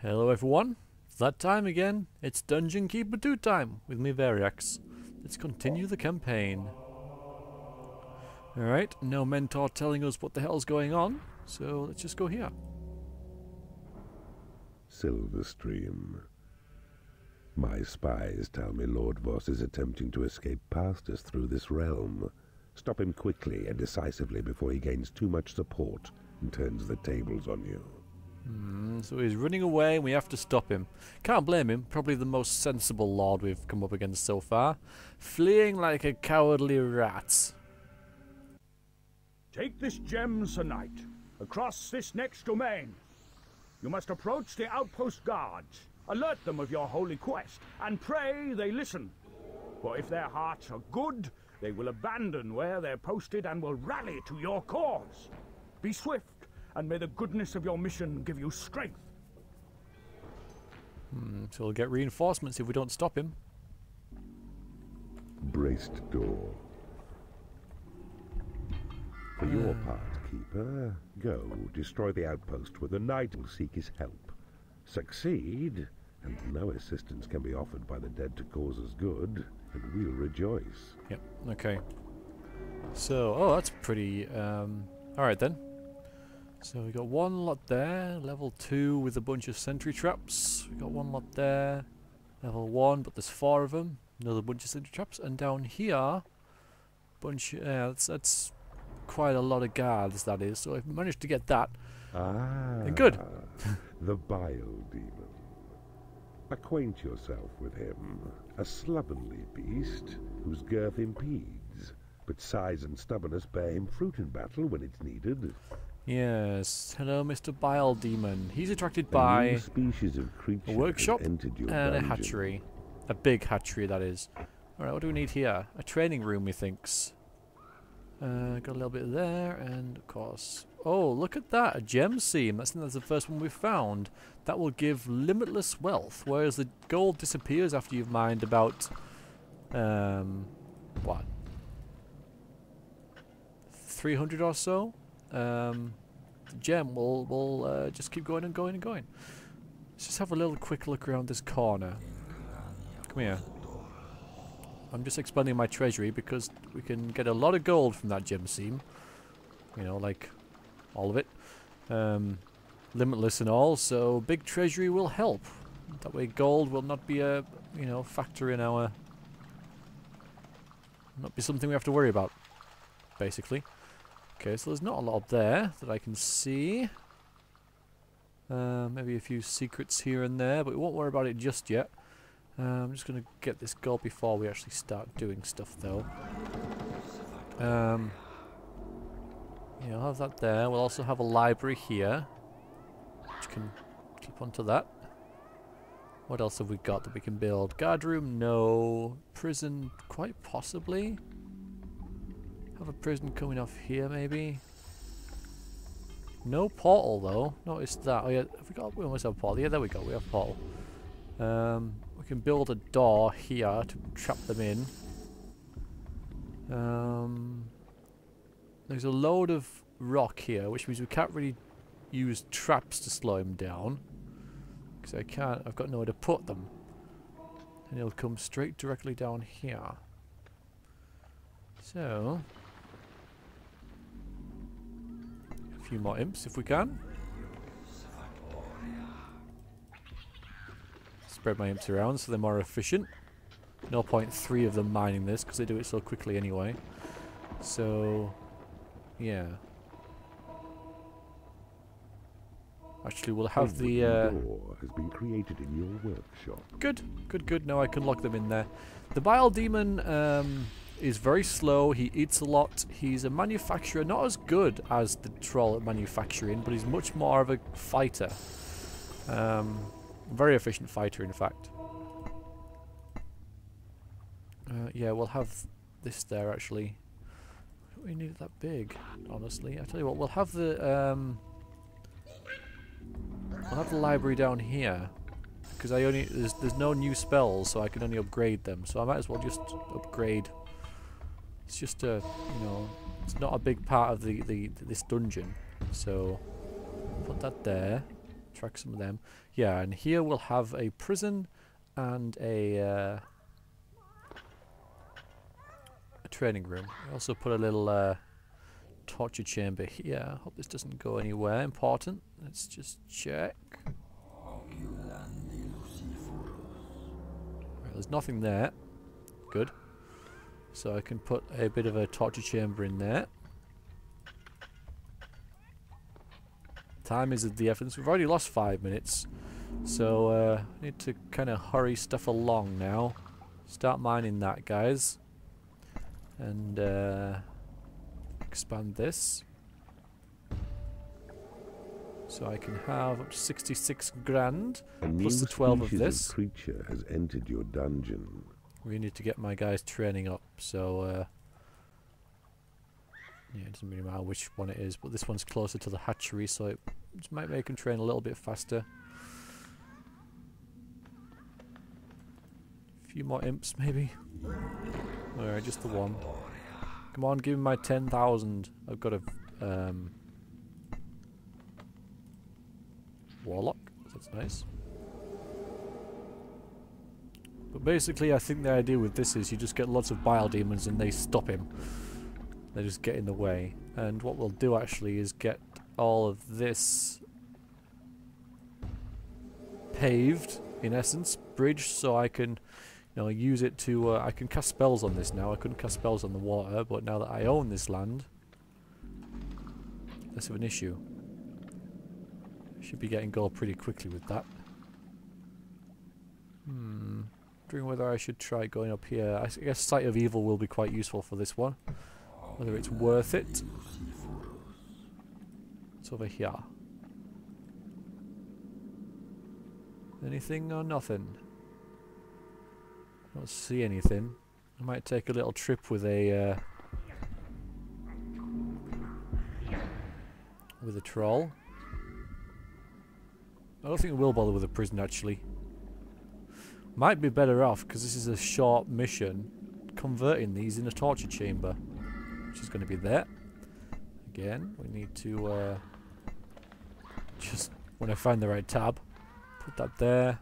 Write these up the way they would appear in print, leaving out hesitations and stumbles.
Hello everyone, it's that time again. It's Dungeon Keeper 2 time with me, Variax. Let's continue the campaign. Alright, no mentor telling us what the hell's going on, so let's just go here. Silverstream. My spies tell me Lord Voss is attempting to escape past us through this realm. Stop him quickly and decisively before he gains too much support and turns the tables on you. So he's running away and we have to stop him. Can't blame him, probably the most sensible lord we've come up against so far. Fleeing like a cowardly rat. Take this gem, Sir Knight, across this next domain. You must approach the outpost guards, alert them of your holy quest, and pray they listen. For if their hearts are good, they will abandon where they're posted and will rally to your cause. Be swift, and may the goodness of your mission give you strength. So we'll get reinforcements if we don't stop him. Braced door. For your part, Keeper, go destroy the outpost where the knight will seek his help. Succeed, and no assistance can be offered by the dead to cause us good, and we'll rejoice. Yep, okay. So, oh, that's pretty... alright then. So we got one lot there, level 2 with a bunch of sentry traps. We got one lot there, level 1, but there's 4 of them. Another bunch of sentry traps, and down here, bunch. That's quite a lot of guards. That is. So I've managed to get that. And good. The Bile Demon. Acquaint yourself with him, a slovenly beast whose girth impedes, but size and stubbornness bear him fruit in battle when it's needed. Yes, hello Mr. Bile Demon. He's attracted by a new species of creature, a workshop and a hatchery. A big hatchery, that is. Alright, what do we need here? A training room, methinks. Got a little bit there, and of course... Oh, look at that, a gem seam. I think that's the first one we found. That will give limitless wealth, whereas the gold disappears after you've mined about... what? 300 or so? The gem will just keep going and going and going. Let's just have a little quick look around this corner. Come here. I'm just expanding my treasury because we can get a lot of gold from that gem seam. You know, like all of it. Limitless and all, so big treasury will help. That way gold will not be a, you know, factor in our... Not be something we have to worry about, basically. Okay, so there's not a lot up there that I can see. Maybe a few secrets here and there, but we won't worry about it just yet. I'm just going to get this gold before we actually start doing stuff, though. Yeah, I'll have that there. We'll also have a library here, which can keep onto that. What else have we got that we can build? Guard room? No. Prison? Quite possibly. Have a prison coming off here, maybe. No portal, though. Notice that. Oh yeah, have we got? We almost have a portal. Yeah, there we go. We have a portal. We can build a door here to trap them in. There's a load of rock here, which means we can't really use traps to slow him down because I can't. I've got nowhere to put them, and he'll come straight directly down here. So. Few more imps if we can. Spread my imps around so they're more efficient. No point 3 of them mining this because they do it so quickly anyway. So, yeah. Actually, we'll have the. Door has been created in your workshop. Good, good, good. Now I can lock them in there. The Bile Demon. Is very slow, he eats a lot, he's a manufacturer, not as good as the troll at manufacturing, but he's much more of a fighter. Very efficient fighter, in fact. Yeah, we'll have this there, actually. I don't really need it that big, honestly. I tell you what, we'll have the library down here. Because I only there's no new spells, so I can only upgrade them. So I might as well just upgrade. It's just a, you know, it's not a big part of this dungeon. So, put that there. attract some of them. Yeah, and here we'll have a prison and a training room. We also put a little torture chamber here. I hope this doesn't go anywhere important. Let's just check. Right, there's nothing there. Good. So I can put a bit of a torture chamber in there. Time is of the essence. We've already lost 5 minutes. So I need to kind of hurry stuff along now. Start mining that, guys. And expand this. So I can have up to 66 grand plus the 12 of this. A creature has entered your dungeon. We need to get my guys training up, so yeah, it doesn't really matter which one it is, but this one's closer to the hatchery, so it might make them train a little bit faster. A few more imps, maybe. Alright, just the one. Come on, give me my 10,000. I've got a warlock. That's nice. But basically, I think the idea with this is you just get lots of bile demons and they stop him. They just get in the way. And what we'll do actually is get all of this paved, in essence, bridge, so I can, you know, use it to. I can cast spells on this now. I couldn't cast spells on the water, but now that I own this land, less of an issue. Should be getting gold pretty quickly with that. Wondering whether I should try going up here. I guess Sight of Evil will be quite useful for this one. Whether it's worth it. It's over here. Anything or nothing? I don't see anything. I might take a little trip with a troll. I don't think it will bother with a prison actually. Might be better off, because this is a short mission, converting these in a torture chamber, which is going to be there. Again, we need to just, when I find the right tab, put that there.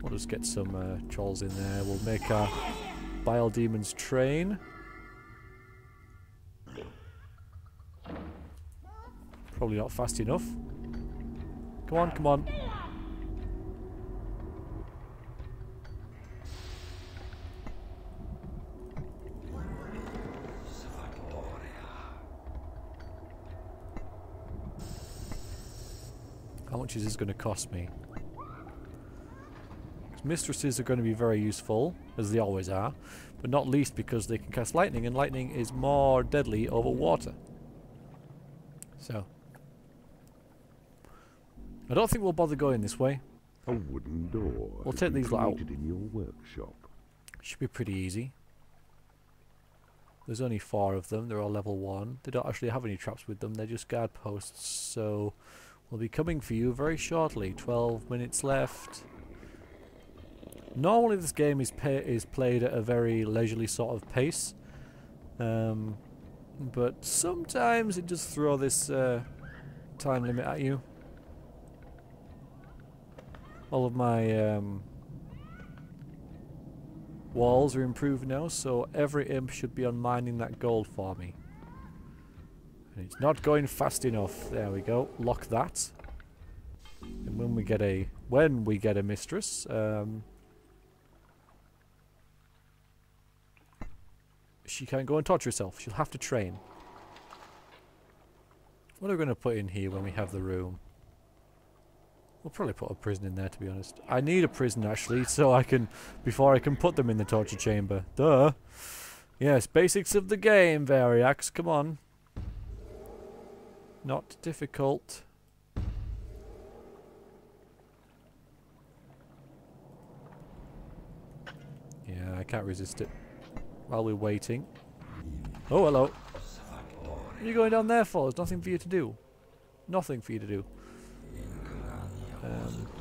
We'll just get some trolls in there. We'll make our bile demons train. Probably not fast enough. Come on, come on. Which is going to cost me. Mistresses are going to be very useful, as they always are, but not least because they can cast lightning, and lightning is more deadly over water. So I don't think we'll bother going this way. A wooden door. We'll take these out. In your workshop. Should be pretty easy. There's only 4 of them. They're all level 1. They don't actually have any traps with them. They're just guard posts. So we'll be coming for you very shortly. 12 minutes left. Normally this game is played at a very leisurely sort of pace. But sometimes it just throws this time limit at you. All of my walls are improved now, so every imp should be on mining that gold for me. And it's not going fast enough. There we go. Lock that. And when we get a mistress, she can't go and torture herself. She'll have to train. What are we going to put in here when we have the room? We'll probably put a prison in there, to be honest. I need a prison actually, so I can before I can put them in the torture chamber. Duh. Yes, basics of the game, Variax. Come on. Not difficult. Yeah, I can't resist it. While we're waiting. Oh, hello. What are you going down there for? There's nothing for you to do. Nothing for you to do. I'm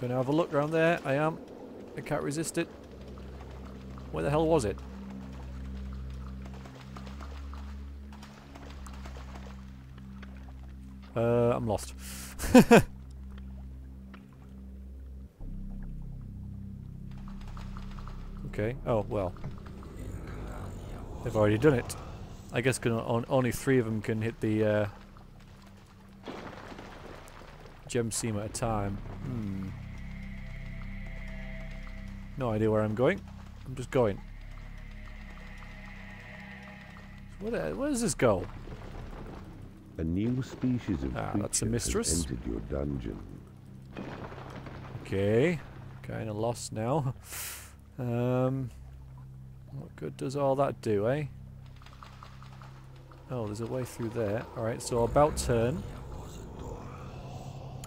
going to have a look around there. I am. I can't resist it. Where the hell was it? I'm lost. Okay. Oh, well. They've already done it. I guess only three of them can hit the gem seam at a time. Hmm. No idea where I'm going. I'm just going. Where does this go? A new species of creature that's a mistress. Has entered your dungeon. Okay. Kinda lost now. What good does all that do, eh? Oh, there's a way through there. Alright, so about turn.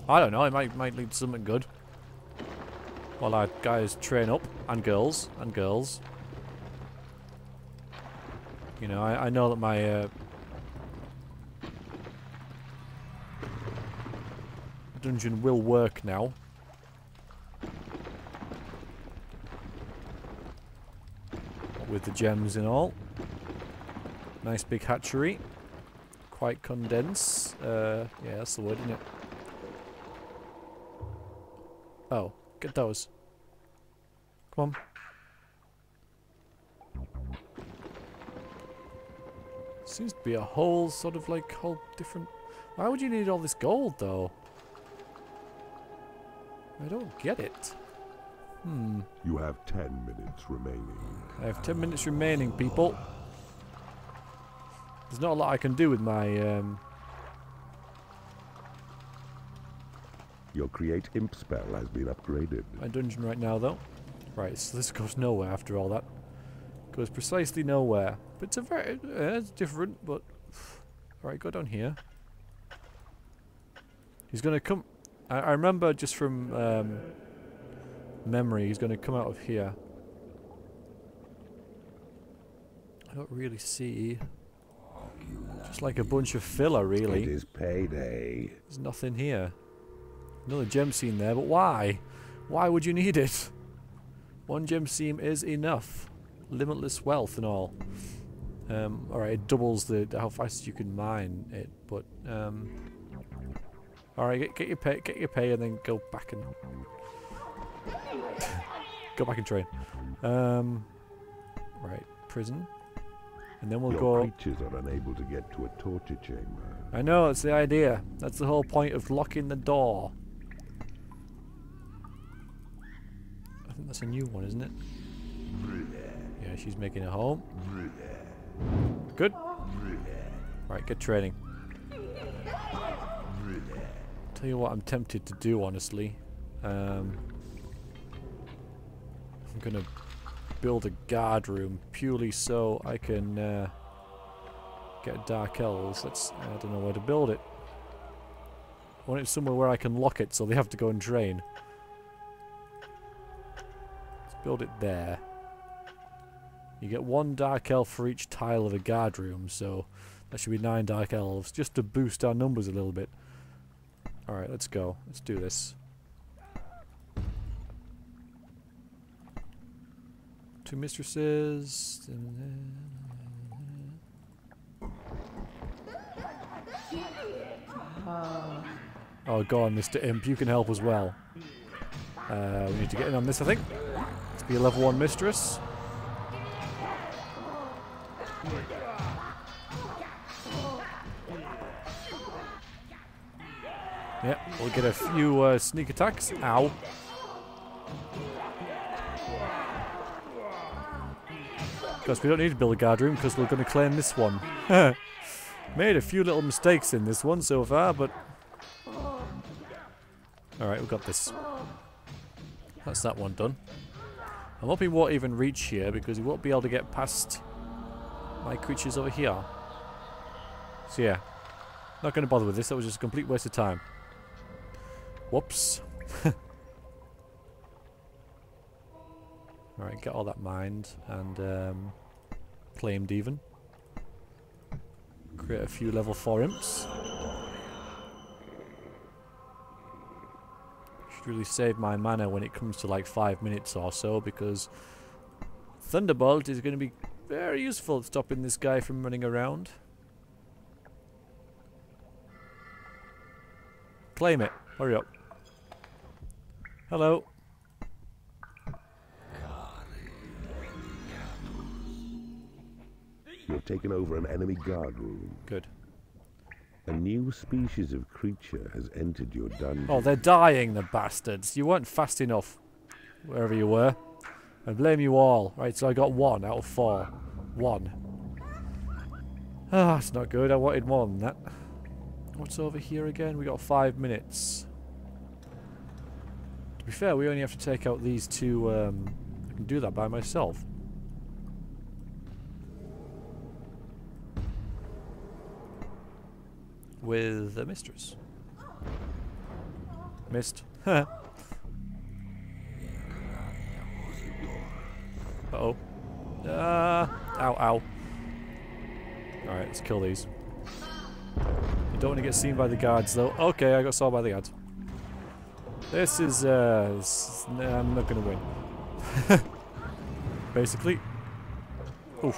I don't know, it might lead to something good. While our guys train up, and girls, and girls. You know, I know that my dungeon will work now. With the gems and all. Nice big hatchery. Quite condensed. Yeah, that's the word, isn't it? Oh, get those. Come on. Seems to be a whole sort of like whole different... Why would you need all this gold though? I don't get it. Hmm. You have 10 minutes remaining. I have 10 minutes remaining, people. There's not a lot I can do with my... Your create imp spell has been upgraded. My dungeon right now, though. Right, so this goes nowhere after all that. Goes precisely nowhere. But it's a very... it's different, but... Alright, go down here. He's gonna come... I remember just from memory, he's gonna come out of here. I don't really see... Just like a bunch of filler, really. It is payday. There's nothing here. Another gem seam there, but why? Why would you need it? One gem seam is enough. Limitless wealth and all. Alright, it doubles the how fast you can mine it, but... Alright, get your pay and then go back and... go back and train. Right, prison. And then we'll go... Your creatures are unable to get to a torture chamber. I know, that's the idea. That's the whole point of locking the door. I think that's a new one, isn't it? Yeah, she's making a home. Good. Right, good training. Tell you what I'm tempted to do, honestly. I'm gonna... build a guard room purely so I can get dark elves. I don't know where to build it. I want it somewhere where I can lock it so they have to go and drain. Let's build it there. You get one dark elf for each tile of a guard room, so that should be 9 dark elves, just to boost our numbers a little bit. Alright, let's go. Let's do this. 2 mistresses. Oh, go on, Mr. Imp. You can help as well. We need to get in on this, I think. Let's be a level 1 mistress. Yeah, we'll get a few sneak attacks. Ow. Because we don't need to build a guard room because we're going to claim this one. Made a few little mistakes in this one so far, but... Alright, we've got this. That's that one done. I'm hoping he won't even reach here because he won't be able to get past my creatures over here. So yeah, not going to bother with this. That was just a complete waste of time. Whoops. Alright, get all that mined and claimed even. Create a few level 4 imps. Should really save my mana when it comes to like 5 minutes or so, because Thunderbolt is going to be very useful at stopping this guy from running around. Claim it. Hurry up. Hello. You've taken over an enemy guard room. Good. A new species of creature has entered your dungeon. Oh, they're dying, the bastards. You weren't fast enough, wherever you were. I blame you all. Right, so I got 1 out of 4. 1. Ah, it's not good. I wanted more than that. What's over here again? We got 5 minutes. To be fair, we only have to take out these 2. I can do that by myself. With a mistress. Missed. Uh-oh. Ow, ow. Alright, let's kill these. I don't want to get seen by the guards, though. Okay, I got saw by the guards. This is, nah, I'm not gonna win. Basically. Oof.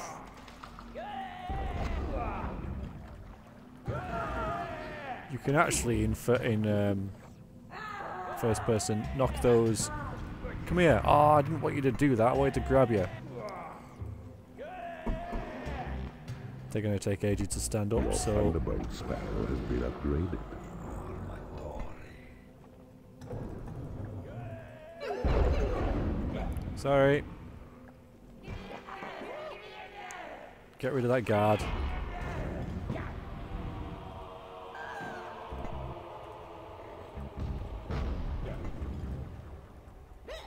You can actually, first person, knock those. Come here. Oh, I didn't want you to do that. I wanted to grab you. They're going to take ages to stand up, so... Your Thunderbolt spell has been upgraded. Sorry. Get rid of that guard.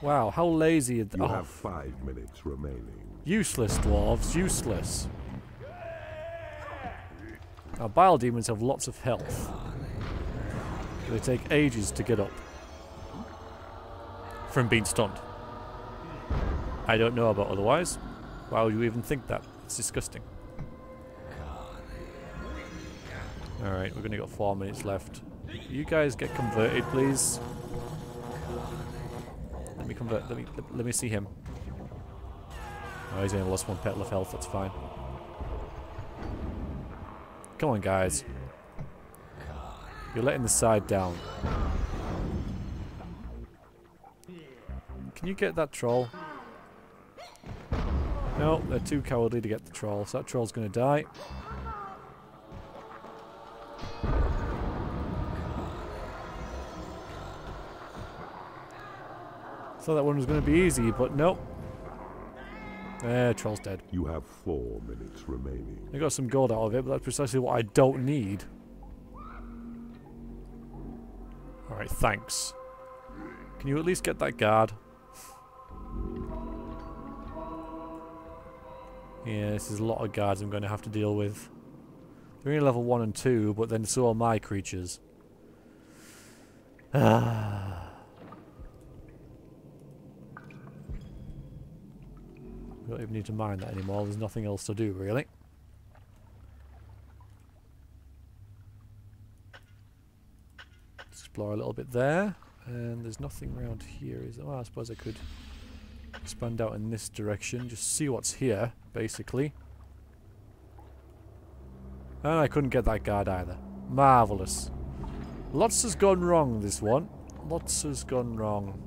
Wow, how lazy are they? You have 5 minutes remaining. Useless dwarves, useless. Our bile demons have lots of health. They take ages to get up from being stunned. I don't know about otherwise. Why would you even think that? It's disgusting. All right, we've only got 4 minutes left. You guys get converted, please. Let me convert. Let me see him. Oh, he's only lost 1 petal of health. That's fine. Come on, guys. You're letting the side down. Can you get that troll? No, they're too cowardly to get the troll. So that troll's going to die. Thought that one was going to be easy, but nope. Troll's dead. You have 4 minutes remaining. I got some gold out of it, but that's precisely what I don't need. Alright, thanks. Can you at least get that guard? Yeah, this is a lot of guards I'm going to have to deal with. They're only level 1 and 2, but then so are my creatures. Ah... I don't even need to mind that anymore, there's nothing else to do, really. Explore a little bit there, and there's nothing around here, is there? Well, I suppose I could expand out in this direction, just see what's here, basically. And I couldn't get that guard either. Marvellous. Lots has gone wrong, this one. Lots has gone wrong.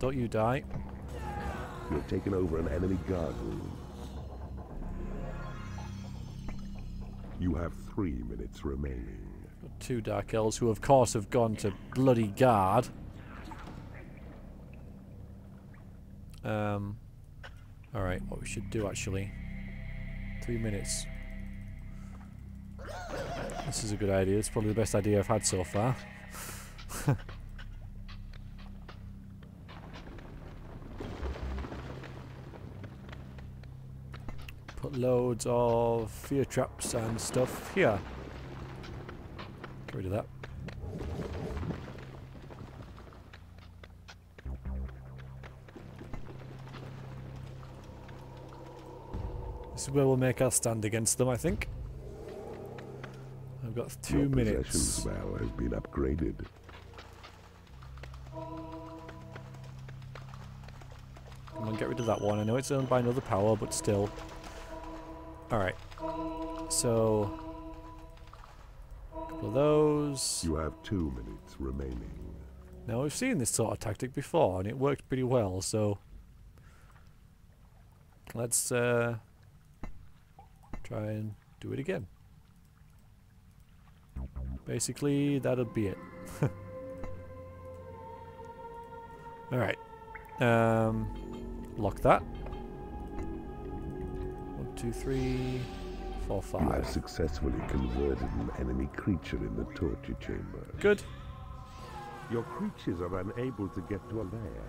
Don't you die. You have taken over an enemy guard room. You have 3 minutes remaining. Got 2 dark elves who, of course, have gone to bloody guard. All right, what we should do actually. 3 minutes. This is a good idea. It's probably the best idea I've had so far. Loads of fear traps and stuff here. Get rid of that. This is where we'll make our stand against them, I think. I've got 2 minutes. Your possession spell has been upgraded. Come on, get rid of that one. I know it's owned by another power, but still. Alright, so a couple So those... You have 2 minutes remaining. Now, we've seen this sort of tactic before, and it worked pretty well, so... Let's try and do it again. Basically, that'll be it. Alright. Lock that. 1, 2, 3, 4, 5. You have successfully converted an enemy creature in the torture chamber. Good. Your creatures are unable to get to a lair.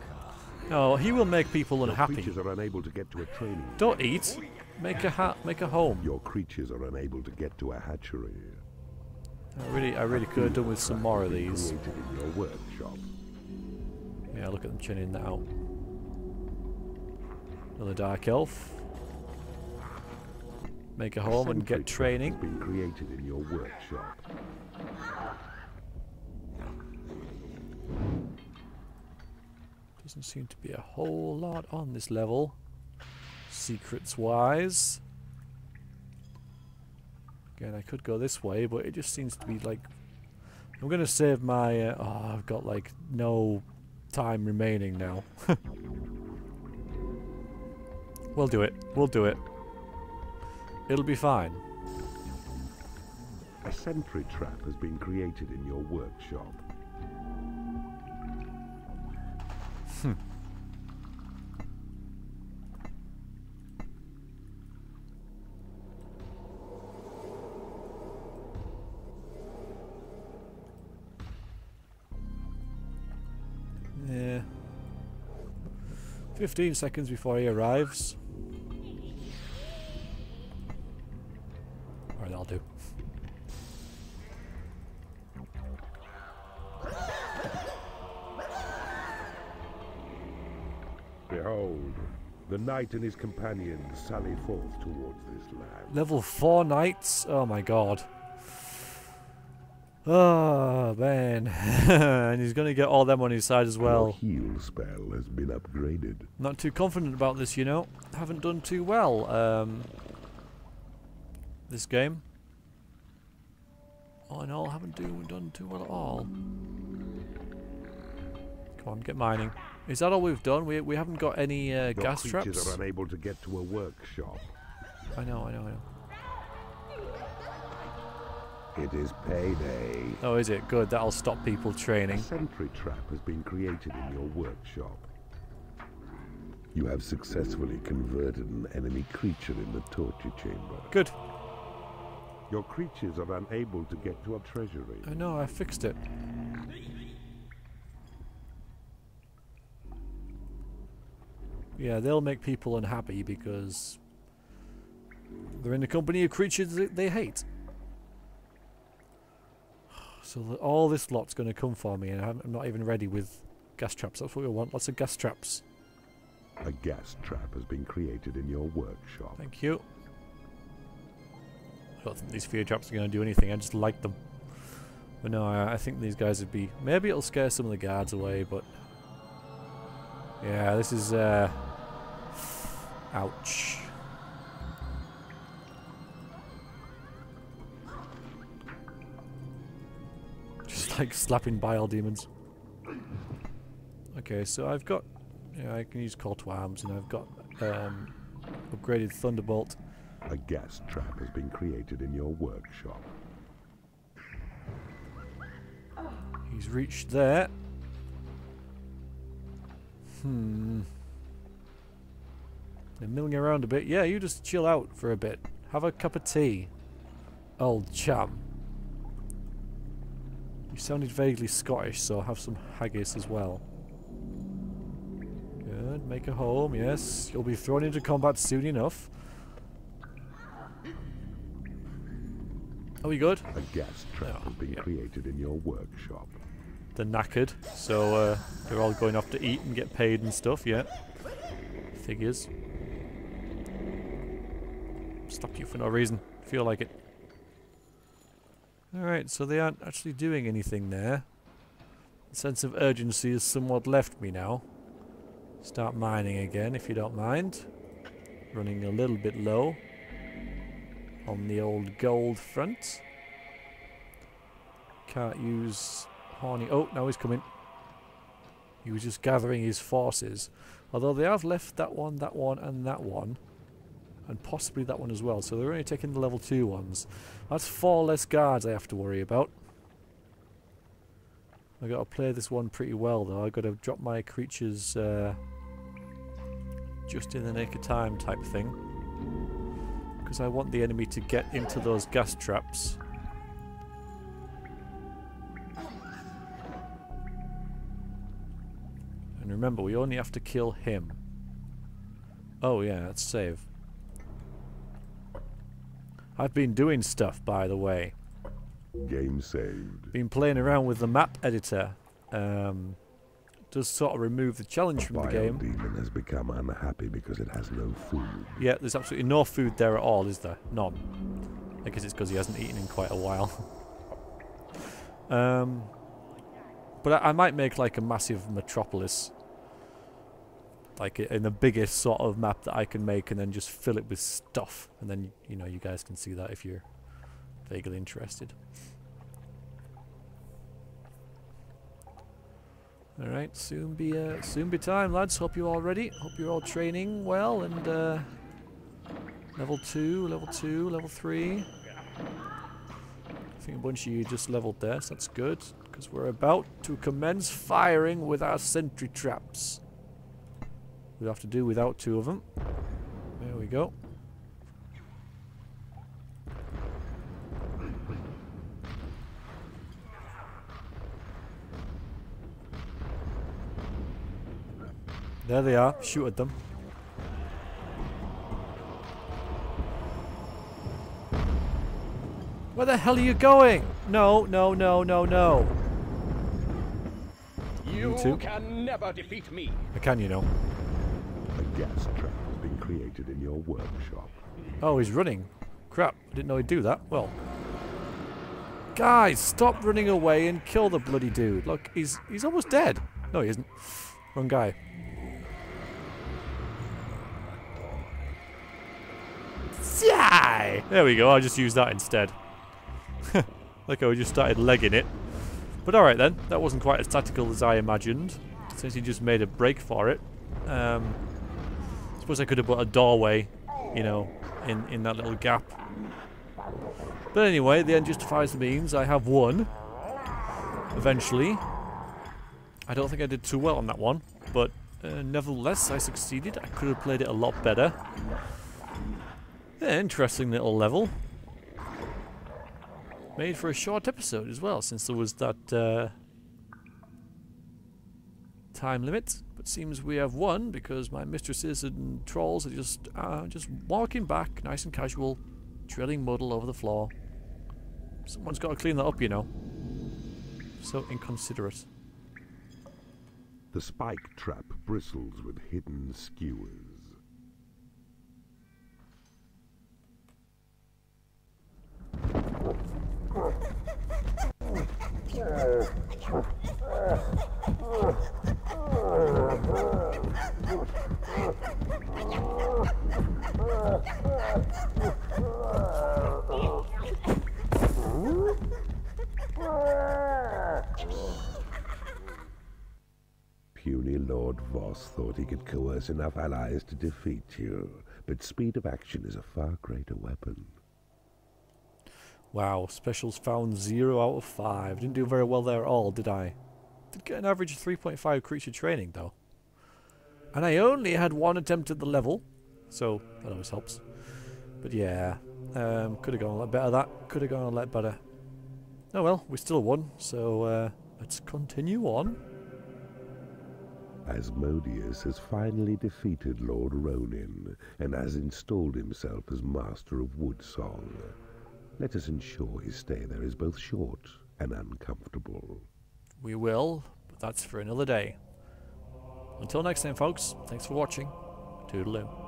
No, he will make people unhappy. Your creatures are unable to get to a training. Don't eat. Make a home. Your creatures are unable to get to a hatchery. I really could have done with some more of these. In your workshop. Yeah, look at them chinning that out. Another dark elf. Make a home and get training. Has been created in your workshop. Doesn't seem to be a whole lot on this level, secrets-wise. Again, I could go this way, but it just seems to be like... I'm going to save my... oh, I've got, like, no time remaining now. We'll do it. We'll do it. It'll be fine. A sentry trap has been created in your workshop. Yeah. 15 seconds before he arrives. Alright, that'll do. Behold, the knight and his companions sally forth towards this land. Level 4 knights? Oh my god. Oh man. And he's going to get all them on his side as well. Our heal spell has been upgraded. Not too confident about this, you know. Haven't done too well this game. All in all, haven't done too well at all. Come on, get mining. Is that all we've done? We haven't got any gas traps? Your creatures are unable to get to a workshop. I know. It is payday. Oh, is it? Good, that'll stop people training. A sentry trap has been created in your workshop. You have successfully converted an enemy creature in the torture chamber. Good. Your creatures are unable to get to a treasury. I know, I fixed it. Yeah, they'll make people unhappy because they're in the company of creatures they hate. So all this lot's going to come for me, and I'm not even ready with gas traps. That's what we want, lots of gas traps. A gas trap has been created in your workshop. Thank you. I don't think these fear traps are going to do anything, I just like them. But no, I think these guys would be... Maybe it'll scare some of the guards away, but... Yeah, this is, ouch. Just like slapping bile demons. Okay, so I've got... Yeah, I can use call to arms, and I've got, upgraded Thunderbolt. A gas trap has been created in your workshop. He's reached there. They're milling around a bit. Yeah, you just chill out for a bit. Have a cup of tea, old chum. You sounded vaguely Scottish, so have some haggis as well. Good. Make a home. Yes, you'll be thrown into combat soon enough. Are we good? A gas trap has been created in your workshop. They're knackered, so they're all going off to eat and get paid and stuff, yeah. Figures. Slap you for no reason. Feel like it. Alright, so they aren't actually doing anything there. The sense of urgency has somewhat left me now. Start mining again, if you don't mind. Running a little bit low on the old gold front. Can't use Horny. Oh, now he's coming. He was just gathering his forces. Although they have left that one. And possibly that one as well. So they're only taking the level 2 ones. That's 4 less guards I have to worry about. I've got to play this one pretty well though. I've got to drop my creatures just in the nick of time type thing. Because I want the enemy to get into those gas traps. And remember, we only have to kill him. Oh yeah, let's save. I've been doing stuff, by the way. Game saved. Been playing around with the map editor. Does sort of remove the challenge from the game. Bile Demon has become unhappy because it has no food. Yeah, there's absolutely no food there at all, is there? None. I guess it's because he hasn't eaten in quite a while. But I might make like a massive metropolis. Like in the biggest sort of map that I can make, and then just fill it with stuff, and then you know you guys can see that if you're vaguely interested. All right, soon be time, lads. Hope you're all ready. Hope you're all training well, and level 2, level 3. I think a bunch of you just leveled there, so that's good because we're about to commence firing with our sentry traps. We'll have to do without 2 of them. There we go. There they are. Shoot at them. Where the hell are you going? No, no, no, no, no. You too. Can never defeat me. I can, you know. A gas trap has been created in your workshop. Oh, he's running. Crap, I didn't know he'd do that. Well. Guys, stop running away and kill the bloody dude. Look, he's almost dead. No, he isn't. Wrong guy. There we go, I'll just use that instead. Look how we just started legging it. But alright then, that wasn't quite as tactical as I imagined. Since he just made a break for it. I suppose I could have put a doorway, you know, in that little gap. But anyway, the end justifies the means. I have won. Eventually. I don't think I did too well on that one, but nevertheless I succeeded. I could have played it a lot better. Yeah, interesting little level. Made for a short episode as well, since there was that time limit. But seems we have won because my mistresses and trolls are just walking back, nice and casual, trailing mud all over the floor. Someone's got to clean that up, you know. So inconsiderate. The spike trap bristles with hidden skewers. Puny Lord Voss thought he could coerce enough allies to defeat you, but speed of action is a far greater weapon. Wow, specials found 0 out of 5. Didn't do very well there at all, did I? Did get an average of 3.5 creature training, though. And I only had 1 attempt at the level, so that always helps. But yeah, could have gone a lot better that. Could have gone a lot better. Oh well, we still won, so let's continue on. Asmodeus has finally defeated Lord Ronin and has installed himself as master of Woodsong. Let us ensure his stay there is both short and uncomfortable. We will, but that's for another day. Until next time, folks, thanks for watching. Toodaloo.